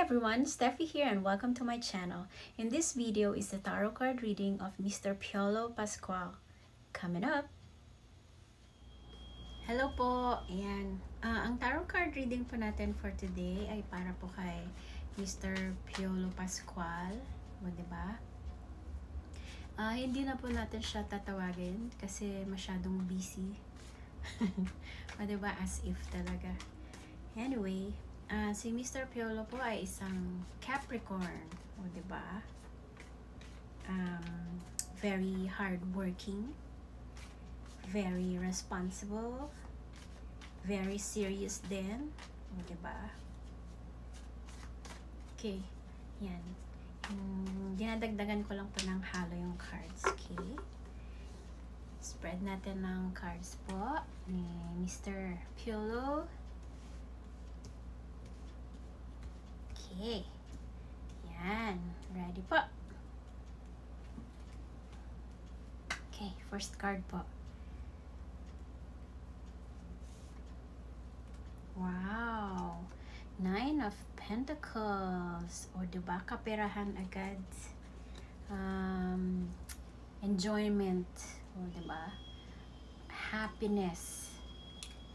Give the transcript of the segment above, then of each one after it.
Hi everyone, Steffi here and welcome to my channel. In this video is the tarot card reading of Mr. Piolo Pascual. Coming up! Hello po! Ayan. Ang tarot card reading po natin for today ay para po kay Mr. Piolo Pascual. O, diba? Hindi na po natin siya tatawagin kasi masyadong busy. O, diba? As if talaga. Anyway, si Mr. Piolo po ay isang Capricorn, o diba? Very hardworking, very responsible, very serious din, o diba? Okay, yan. Dinadagdagan ko lang po ng halo yung cards, okay? Spread natin ng cards po ni Mr. Piolo. Okay. Yan. Ready po. Okay. First card po. Wow. 9 of Pentacles. O, diba? Kaperahan agad. Enjoyment. O, diba? Happiness.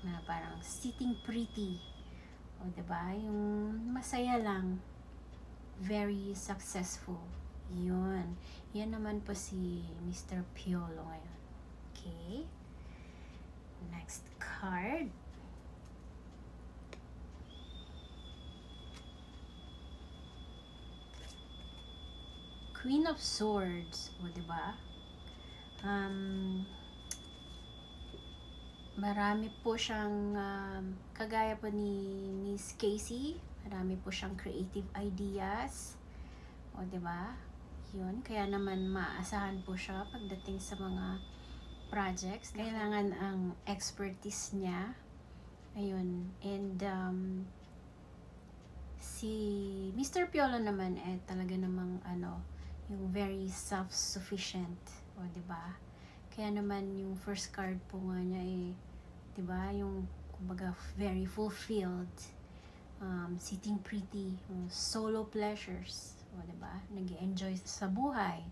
Na parang sitting pretty. O, diba? Yung masaya lang. Very successful. Yun. Yan naman po si Mr. Piolo ngayon. Okay. Next card. Queen of Swords. O, diba? Marami po siyang, kagaya po ni Miss Casey, marami po siyang creative ideas. O, diba? Yun. Kaya naman maaasahan po siya pagdating sa mga projects. Kailangan ang expertise niya. Ayun. And, si Mr. Piolo naman, eh, talaga namang, ano, yung very self-sufficient. O, diba? Kaya naman yung first card po nga niya eh, diba, yung kumbaga very fulfilled, sitting pretty, solo pleasures, o diba, nag-enjoy sa buhay.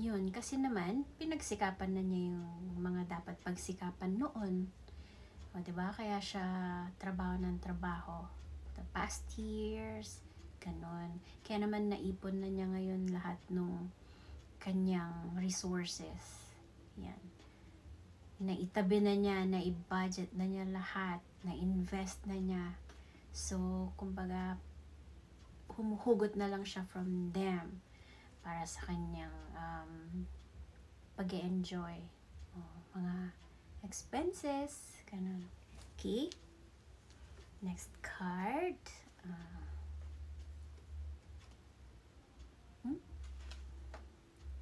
Yun, kasi naman, pinagsikapan na niya yung mga dapat pagsikapan noon. O diba, kaya siya trabaho ng trabaho. The past years, ganun. Kaya naman naipon na niya ngayon lahat ng kanyang resources. Yan. Naitabi na niya, na-budget na niya lahat, na-invest na niya. So, kumbaga, humuhugot na lang siya from them para sa kanyang pag-e-enjoy. Mga expenses. Ganun. Okay. Next card.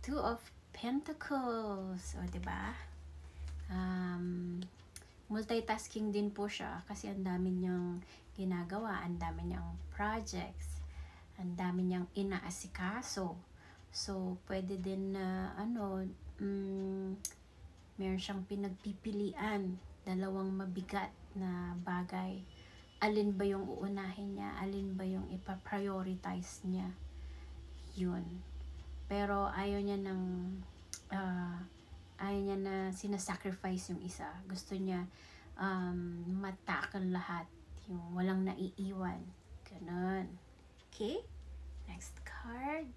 Two of Pentacles. O, diba? Multitasking din po siya kasi ang dami niyang ginagawa, ang dami niyang projects, ang dami niyang inaasikaso. So, pwede din na, meron siyang pinagpipilian, dalawang mabigat na bagay. Alin ba yung uunahin niya? Alin ba yung ipaprioritize niya? Yun. Pero ayaw niya ng ayaw niya na sinasacrifice yung isa. Gusto niya matakal lahat, yung walang naiiwan. Ganun. Okay? Next card.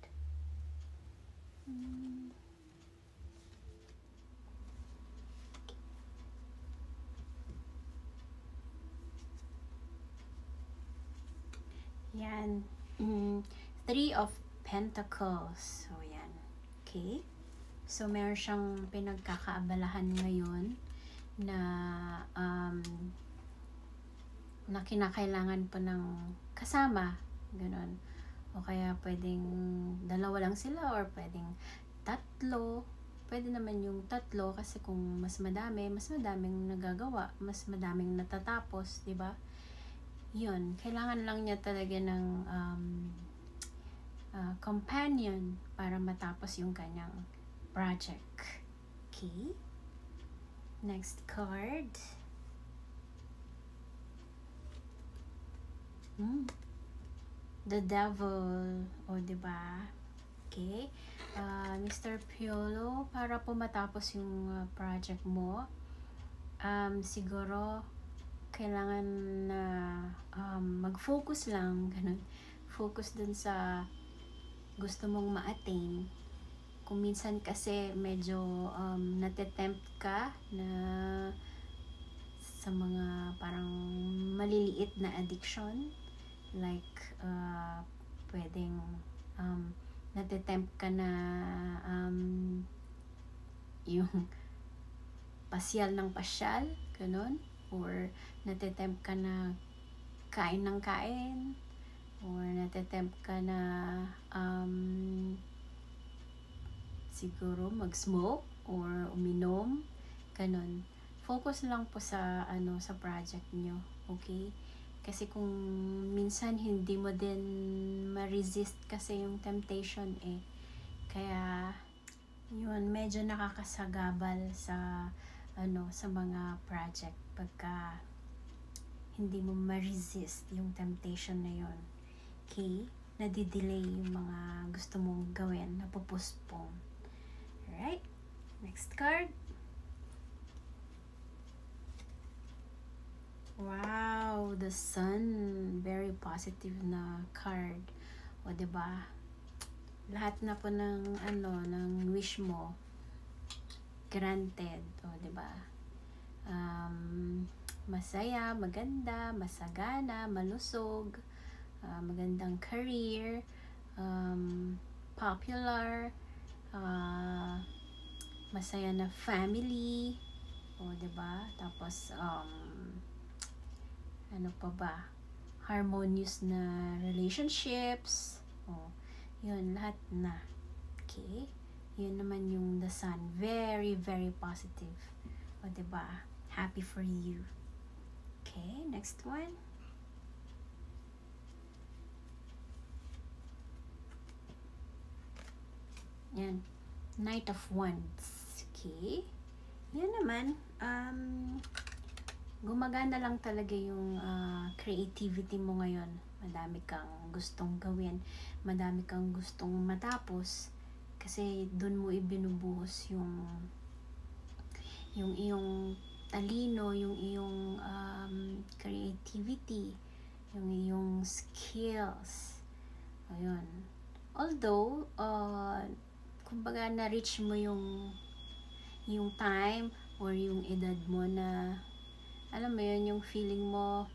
Yan. 3 of Pentacles. So, yan. Okay? So, meron siyang pinagkakaabalahan ngayon na na kinakailangan po ng kasama. Ganon. O kaya pwedeng dalawa lang sila or pwedeng tatlo. Pwede naman yung tatlo kasi kung mas madaming nagagawa, mas madaming natatapos, di ba? Yun. Kailangan lang niya talaga ng companion para matapos yung kanyang project. Okay. Next card. the devil. O, diba? Okay. Mr. Piolo, para po matapos yung project mo, siguro kailangan na mag-focus lang, ganun. Focus dun sa gusto mong ma-attain. Kung minsan kasi medyo nate-tempt ka na sa mga parang maliliit na addiction, like pwedeng nate-tempt ka na yung pasyal ng pasyal, ganun, or nate-tempt ka na kain ng kain, or nate-tempt ka na siguro mag-smoke or uminom, ganun. Focus lang po sa ano, sa project nyo, okay? Kasi kung minsan hindi mo din ma-resist kasi yung temptation eh. Kaya yun, medyo nakakasagabal sa ano, sa mga project pagka hindi mo ma-resist yung temptation na yun. Okay? Nadidelay yung mga gusto mong gawin, napopostpone. Alright, next card. Wow, the sun. Very positive na card. O, diba? Lahat na po ng, ano, ng wish mo, granted. O, diba? Masaya, maganda, masagana, malusog, magandang career, popular, masaya na family, o, diba? Tapos, ano pa ba? Harmonious na relationships, o, yun, lahat na. Okay? Yun naman yung the sun. Very, very positive. O, diba? Happy for you. Okay, next one. Yan. Knight of Wands. Okay. Yan naman. Gumagana lang talaga yung creativity mo ngayon. Madami kang gustong gawin. Madami kang gustong matapos. Kasi dun mo ibinubuhos yung iyong talino, yung iyong creativity, yung iyong skills. Ayun. Although, kumbaga na-reach mo yung time or yung edad mo na alam mo yun, yung feeling mo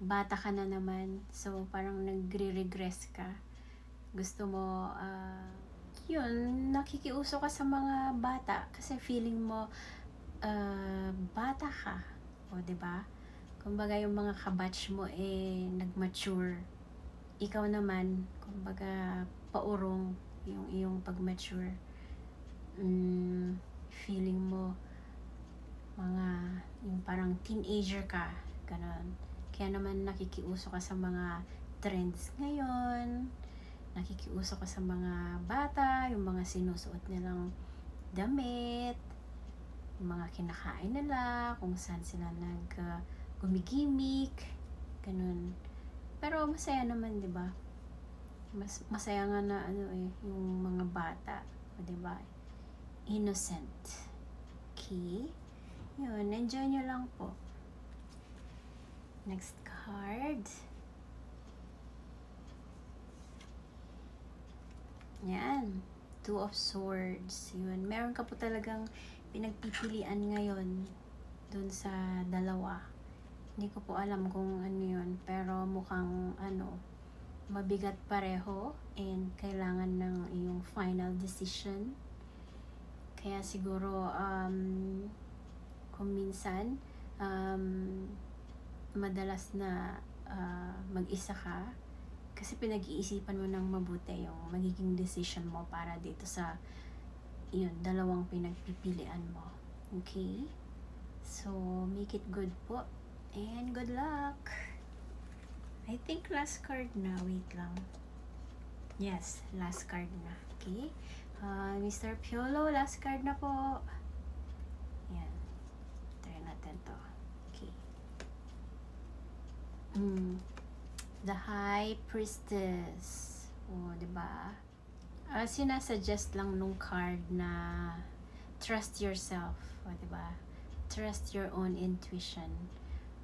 bata ka na naman, so parang nagre-regress ka, gusto mo yun, nakikiuso ka sa mga bata kasi feeling mo bata ka, o diba? Kumbaga yung mga kabatch mo eh nag-mature, ikaw naman kumbaga paurong yung iyong pag-mature. Feeling mo mga yung parang teenager ka, ganun. Kaya naman nakikiuso ka sa mga trends ngayon, nakikiuso ka sa mga bata, yung mga sinusuot nilang damit, yung mga kinakain nila, kung saan sila nag-gumigimik, ganun. Pero masaya naman, di ba? Mas masaya nga na ano eh, yung mga bata, o diba? Innocent. Okay? Yun, enjoy nyo lang po. Next card. Yan. Two of Swords. Yun, meron ka po talagang pinagpipilian ngayon dun sa dalawa. Hindi ko po alam kung ano yun, pero mukhang ano, mabigat pareho and kailangan ng iyong final decision. Kaya siguro kung minsan madalas na mag-isa ka kasi pinag-iisipan mo ng mabuti yung magiging decision mo para dito sa yun, dalawang pinagpipilian mo. Okay? So, make it good po and good luck! I think last card na. Wait lang. Yes, last card na. Okay? Mr. Piolo, last card na po. Ayan. Try natin to. Okay. the high priestess. O, diba? Sinasuggest lang nung card na trust yourself. O, diba? Trust your own intuition.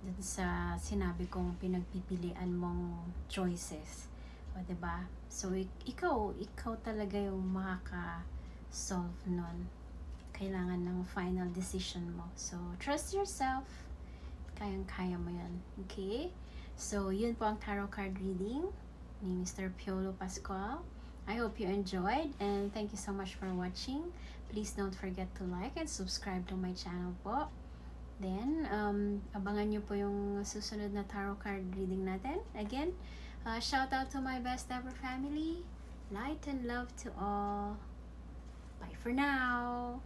Dun sa sinabi kong pinagpipilian mong choices. O, diba? So, ikaw talaga yung makaka-solve nun. Kailangan ng final decision mo. So, trust yourself. Kayang-kaya mo yan. Okay? So, yun po ang tarot card reading ni Mr. Piolo Pascual. I hope you enjoyed and thank you so much for watching. Please don't forget to like and subscribe to my channel po. Then, abangan nyo po yung susunod na tarot card reading natin. Again, shout out to my best ever family. Light and love to all. Bye for now.